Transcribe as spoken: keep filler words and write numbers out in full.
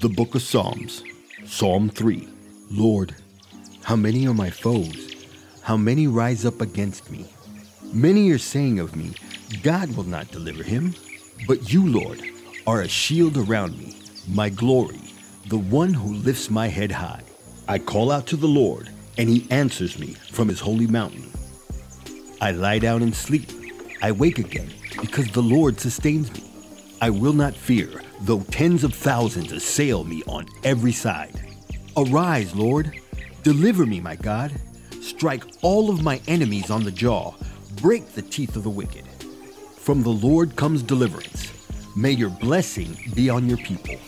The Book of Psalms, Psalm three. Lord, how many are my foes? How many rise up against me? Many are saying of me, God will not deliver him. But you, Lord, are a shield around me, my glory, the one who lifts my head high. I call out to the Lord, and he answers me from his holy mountain. I lie down and sleep. I wake again, because the Lord sustains me. I will not fear, though tens of thousands assail me on every side. Arise, Lord, deliver me, my God. Strike all of my enemies on the jaw. Break the teeth of the wicked. From the Lord comes deliverance. May your blessing be on your people.